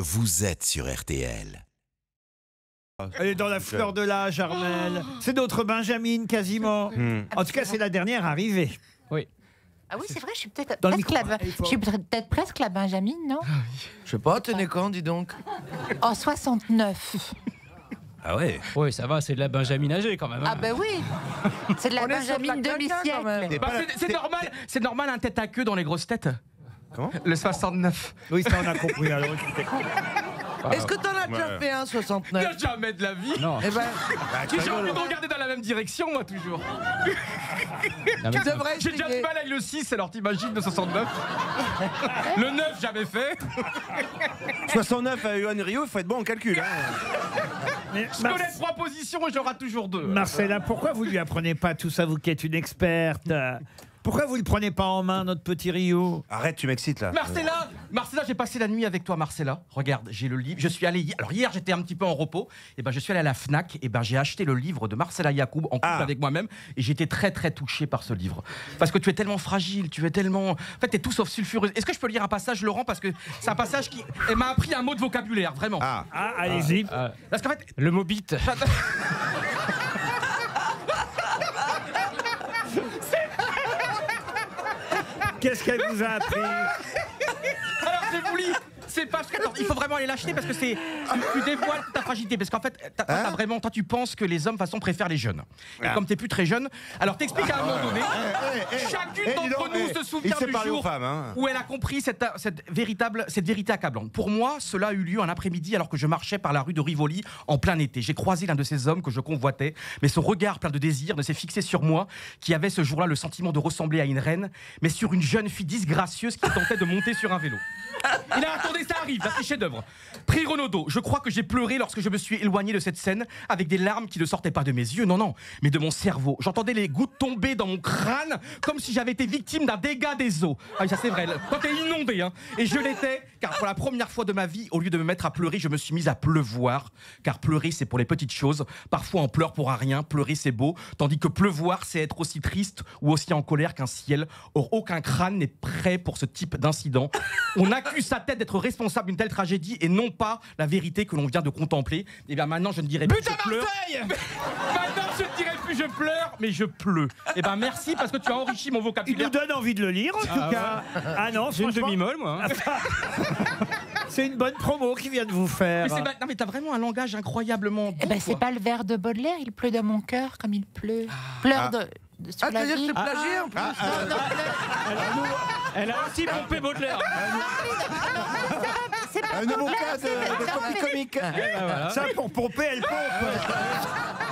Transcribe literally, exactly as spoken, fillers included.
Vous êtes sur R T L. Elle est dans la fleur de l'âge, Armelle. Oh, c'est d'autres Benjamines, quasiment. Mmh. En tout cas, c'est la dernière arrivée. Oui. Ah oui, c'est vrai, je suis peut-être presque, la... peut presque la Benjamine, non? Je sais pas, tenez quand, dis donc? En soixante-neuf. Ah ouais? Oui, ça va, c'est de la Benjamine âgée, quand même. Hein. Ah ben oui. C'est de la On Benjamine de demi-siècle. Bah, c'est normal, c'est normal, un tête à queue dans Les Grosses Têtes. Comment? Le soixante-neuf. Oui, ça on a compris. Alors, est-ce que t'en as déjà ouais. fait un soixante-neuf? Jamais de la vie. Non. Eh ben, bah, j'ai envie de regarder dans la même direction, moi, toujours. J'ai déjà du mal avec le six, alors t'imagines le soixante-neuf. Le neuf, jamais fait. soixante-neuf à Yoann Riou, il faut être bon en calcul. Hein. Je Mar connais trois positions et j'aurai toujours deux. Marcela, pourquoi vous lui apprenez pas tout ça, vous qui êtes une experte? Pourquoi vous le prenez pas en main, notre petit Rio? Arrête, tu m'excites là. Marcela, Marcela, j'ai passé la nuit avec toi, Marcela. Regarde, j'ai le livre. Je suis allé. Alors hier, j'étais un petit peu en repos. Et ben, je suis allé à la FNAC. Et ben, j'ai acheté le livre de Marcela Iacub en couple ah. avec moi-même. Et j'étais très, très touché par ce livre. Parce que tu es tellement fragile, tu es tellement. En fait, t'es tout sauf sulfureuse. Est-ce que je peux lire un passage, Laurent? Parce que c'est un passage qui. Elle m'a appris un mot de vocabulaire, vraiment. Ah, ah allez-y. Ah, parce qu'en fait, le mot bite. Qu'est-ce qu'elle vous a appris? Alors, je vous lis. C'est pas... Attends, il faut vraiment aller l'acheter parce que c'est... Tu, tu dévoiles ta fragilité. Parce qu'en fait, t'as, hein? t'as vraiment... toi, tu penses que les hommes, de toute façon, préfèrent les jeunes. Et ah. comme t'es plus très jeune... Alors, t'expliques à un moment donné... Eh, eh, chacune eh, d'entre nous eh, se souvient du jour femmes, hein. où elle a compris cette, cette, véritable, cette vérité accablante. Pour moi, cela a eu lieu un après-midi alors que je marchais par la rue de Rivoli en plein été. J'ai croisé l'un de ces hommes que je convoitais, mais son regard plein de désir ne s'est fixé sur moi, qui avait ce jour-là le sentiment de ressembler à une reine, mais sur une jeune fille disgracieuse qui tentait de monter sur un vélo. Il a attendu, ça arrive, c'est chef-d'œuvre. Prix Renaudot, je crois que j'ai pleuré lorsque je me suis éloigné de cette scène avec des larmes qui ne sortaient pas de mes yeux, non, non, mais de mon cerveau. J'entendais les gouttes tomber dans mon crâne comme si j'avais été victime d'un dégât des eaux. Ah oui, ça c'est vrai, quand t'es inondé, hein. Et je l'étais, car pour la première fois de ma vie, au lieu de me mettre à pleurer, je me suis mise à pleuvoir. Car pleurer, c'est pour les petites choses. Parfois, on pleure pour un rien, pleurer, c'est beau. Tandis que pleuvoir, c'est être aussi triste ou aussi en colère qu'un ciel. Or, aucun crâne n'est prêt pour ce type d'incident. On accuse sa tête d'être responsable d'une telle tragédie et non pas la vérité que l'on vient de contempler. Et bien maintenant je ne dirai plus je pleure. Maintenant je ne dirai plus je pleure, mais je pleure. Et bien merci parce que tu as enrichi mon vocabulaire. Il nous donne envie de le lire en ah tout ouais. cas. Ah non, j'ai une demi-molle moi. C'est une bonne promo qu'il vient de vous faire. Mais non mais t'as vraiment un langage incroyablement beau. Eh ben c'est pas le vers de Baudelaire, il pleut dans mon cœur comme il pleut. Pleure ah. de... de ah, t'as dit que ah, plagié en plus ah, ah, non, non, elle, a, elle a aussi pompé Baudelaire. Un nouveau cas de copie comique. Ça, pour pomper, elle pompe.